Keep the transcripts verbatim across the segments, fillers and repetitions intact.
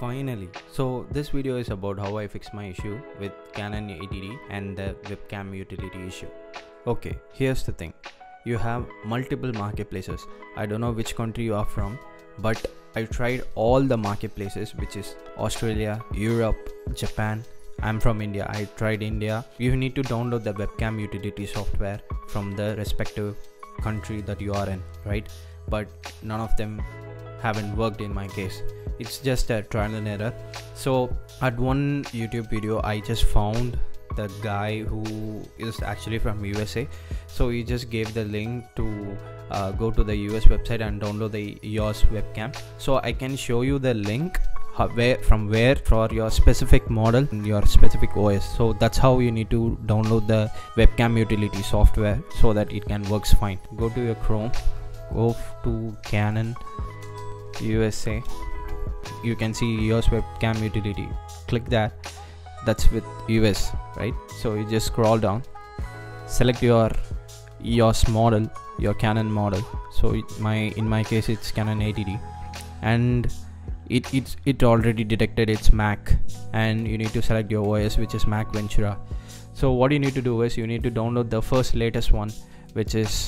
finally. So this video is about how I fixed my issue with Canon eighty D and the webcam utility issue. Okay, here's the thing. You have multiple marketplaces. I don't know which country you are from, but I tried all the marketplaces, which is Australia, Europe, Japan. I'm from India. I tried India. You need to download the webcam utility software from the respective country that you are in, right? But none of them haven't worked in my case. It's just a trial and error. So at one YouTube video, I just found the guy who is actually from U S A. So he just gave the link to uh, go to the U S website and download the E O S webcam. So I can show you the link where from where for your specific model and your specific O S. So that's how you need to download the webcam utility software so that it can works fine. Go to your Chrome, go to Canon U S A. You can see E O S webcam utility. Click that. That's with U S, right? So you just scroll down, select your E O S model, your Canon model. So it, my in my case it's Canon eighty D, and it it's it already detected it's Mac, and you need to select your O S, which is Mac Ventura. So what you need to do is you need to download the first latest one, which is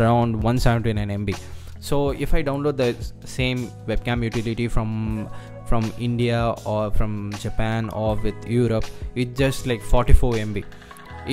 around one seventy-nine megabytes. So if I download the same webcam utility from from India or from Japan or with Europe, it's just like forty-four megabytes.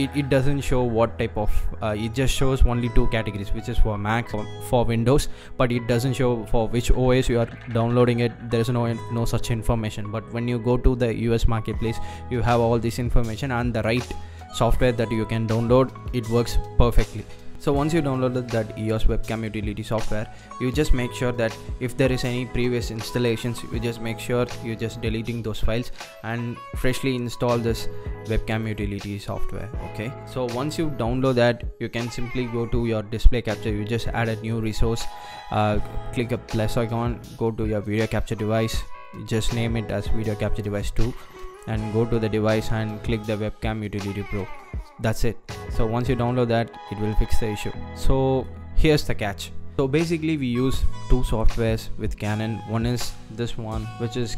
It, it doesn't show what type of uh, it just shows only two categories, which is for Mac or for Windows, but it doesn't show for which O S you are downloading it. There's no no such information. But when you go to the U S marketplace, you have all this information and the right software that you can download. It works perfectly. So once you downloaded that E O S webcam utility software, you just make sure that if there is any previous installations, you just make sure you're just deleting those files and freshly install this webcam utility software. Okay, so once you download that, you can simply go to your display capture. You just add a new resource, uh, click a plus icon, go to your video capture device, you just name it as video capture device two, and go to the device and click the webcam utility pro. That's it. So once you download that, it will fix the issue. So here's the catch. So basically we use two softwares with Canon. One is this one, which is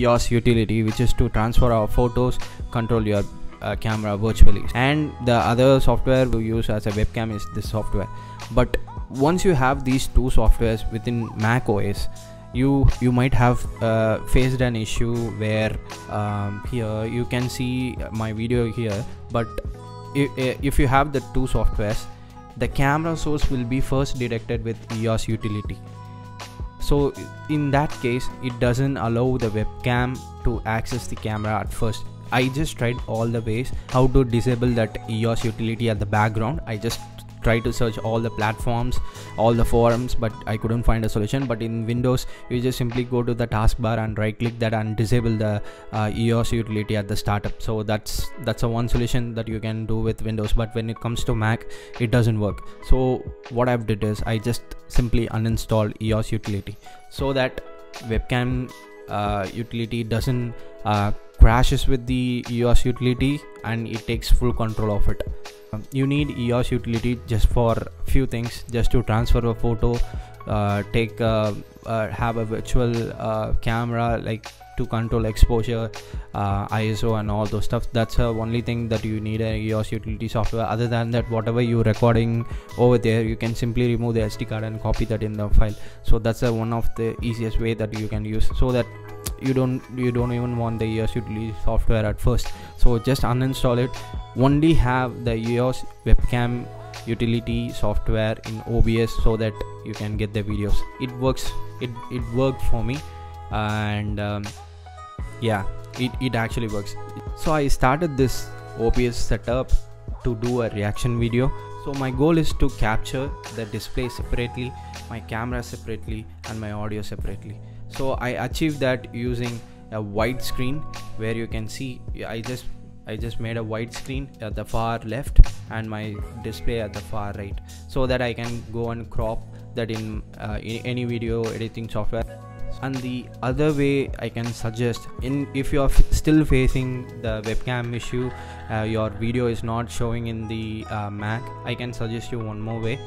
E O S Utility, which is to transfer our photos, control your uh, camera virtually, and the other software we use as a webcam is this software. But once you have these two softwares within Mac O S, you you might have uh, faced an issue where um, here you can see my video here, but if, if you have the two softwares, the camera source will be first detected with E O S Utility. So in that case, it doesn't allow the webcam to access the camera at first. I just tried all the ways how to disable that E O S Utility at the background. I just try to search all the platforms, all the forums, but I couldn't find a solution. But in Windows, you just simply go to the taskbar and right click that and disable the uh, E O S utility at the startup. So that's that's a one solution that you can do with Windows, but when it comes to Mac, it doesn't work. So what I've did is I just simply uninstalled E O S utility so that webcam uh, utility doesn't uh, crashes with the E O S utility and it takes full control of it. You need E O S utility just for few things, just to transfer a photo, uh, take a, uh, have a virtual uh, camera, like to control exposure, uh, I S O and all those stuff. That's the only thing that you need an E O S utility software. Other than that, whatever you're recording over there, you can simply remove the S D card and copy that in the file. So that's a, one of the easiest way that you can use, so that you don't you don't even want the E O S utility software at first. So just uninstall it. Only have the E O S webcam utility software in O B S so that you can get the videos. It works. It it worked for me, and um, yeah, it it actually works. So I started this O B S setup to do a reaction video. So my goal is to capture the display separately, my camera separately, and my audio separately. So I achieved that using a wide screen, where you can see I just I just made a wide screen at the far left and my display at the far right, so that I can go and crop that in, uh, in any video editing software. And the other way I can suggest, in if you are still facing the webcam issue, uh, your video is not showing in the uh, Mac, I can suggest you one more way.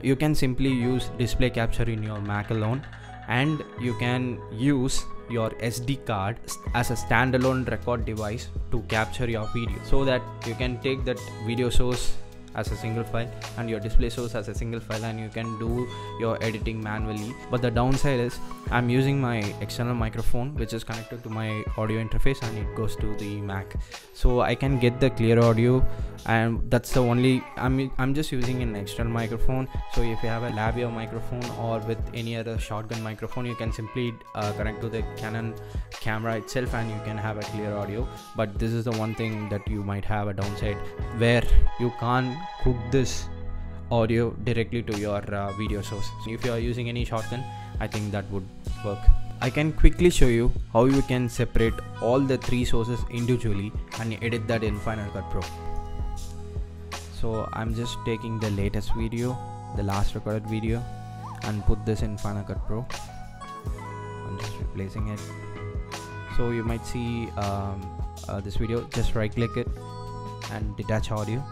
You can simply use display capture in your Mac alone and you can use your S D card as a standalone record device to capture your video, so that you can take that video source as a single file and your display source as a single file, and you can do your editing manually. But the downside is I'm using my external microphone which is connected to my audio interface, and it goes to the Mac, so I can get the clear audio, and that's the only I'm, I'm just using an external microphone. So if you have a lav-ear microphone or with any other shotgun microphone, you can simply uh, connect to the Canon camera itself and you can have a clear audio. But this is the one thing that you might have a downside, where you can't hook this audio directly to your uh, video source. So if you are using any shotgun, I think that would work. I can quickly show you how you can separate all the three sources individually and edit that in Final Cut Pro. So I'm just taking the latest video, the last recorded video, and put this in Final Cut Pro. I'm just replacing it. So you might see um, uh, this video, just right click it and detach audio.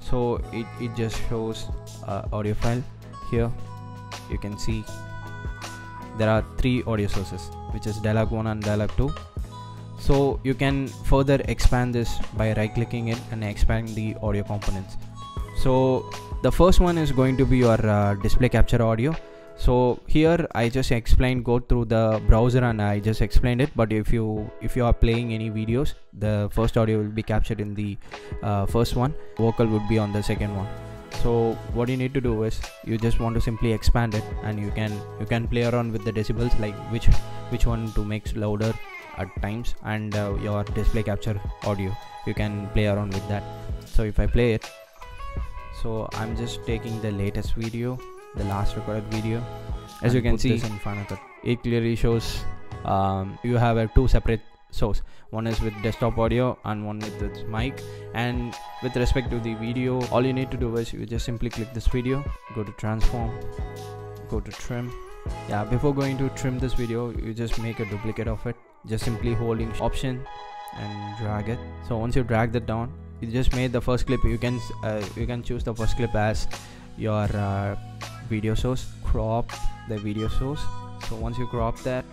So it, it just shows uh, audio file. Here you can see there are three audio sources, which is dialogue one and dialogue two. So you can further expand this by right clicking it and expand the audio components. So the first one is going to be your uh, display capture audio. So here I just explained, go through the browser and I just explained it, but if you if you are playing any videos, the first audio will be captured in the uh, first one, vocal would be on the second one. So what you need to do is you just want to simply expand it, and you can you can play around with the decibels, like which which one to make louder at times, and uh, your display capture audio, you can play around with that. So if I play it, so I'm just taking the latest video, the last recorded video, as you can see in Final Cut. It clearly shows um, you have a two separate source, one is with desktop audio and one with its mic. And with respect to the video, all you need to do is you just simply click this video, go to transform, go to trim. Yeah, before going to trim this video, you just make a duplicate of it, just simply holding option and drag it. So once you drag that down, you just made the first clip. You can uh, you can choose the first clip as your uh, video source, crop the video source. So once you crop that,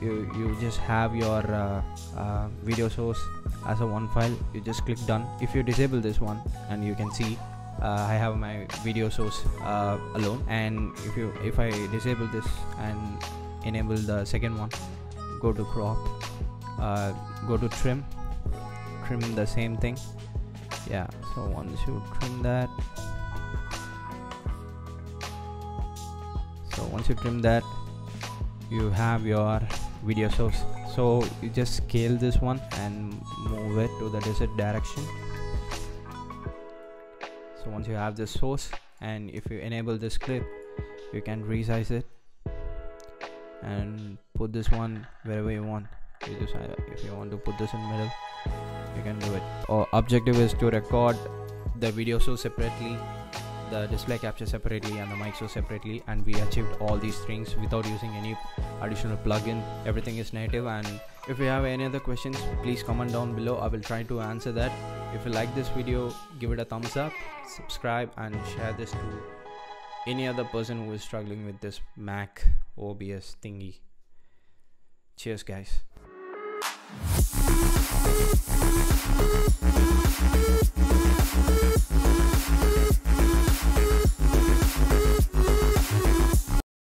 you you just have your uh, uh, video source as a one file. You just click done. If you disable this one, and you can see uh, I have my video source uh, alone. And if you if I disable this and enable the second one, go to crop, uh, go to trim, trim the same thing. Yeah, so once you trim that, so once you trim that, you have your video source. So you just scale this one and move it to the desired direction. So once you have this source, and if you enable this clip, you can resize it and put this one wherever you want. You just, if you want to put this in middle, you can do it. Our objective is to record the video source separately, the display capture separately, and the mic source separately, and we achieved all these things without using any additional plugin. Everything is native. And if you have any other questions, please comment down below. I will try to answer that. If you like this video, give it a thumbs up, subscribe, and share this to any other person who is struggling with this Mac O B S thingy. Cheers, guys.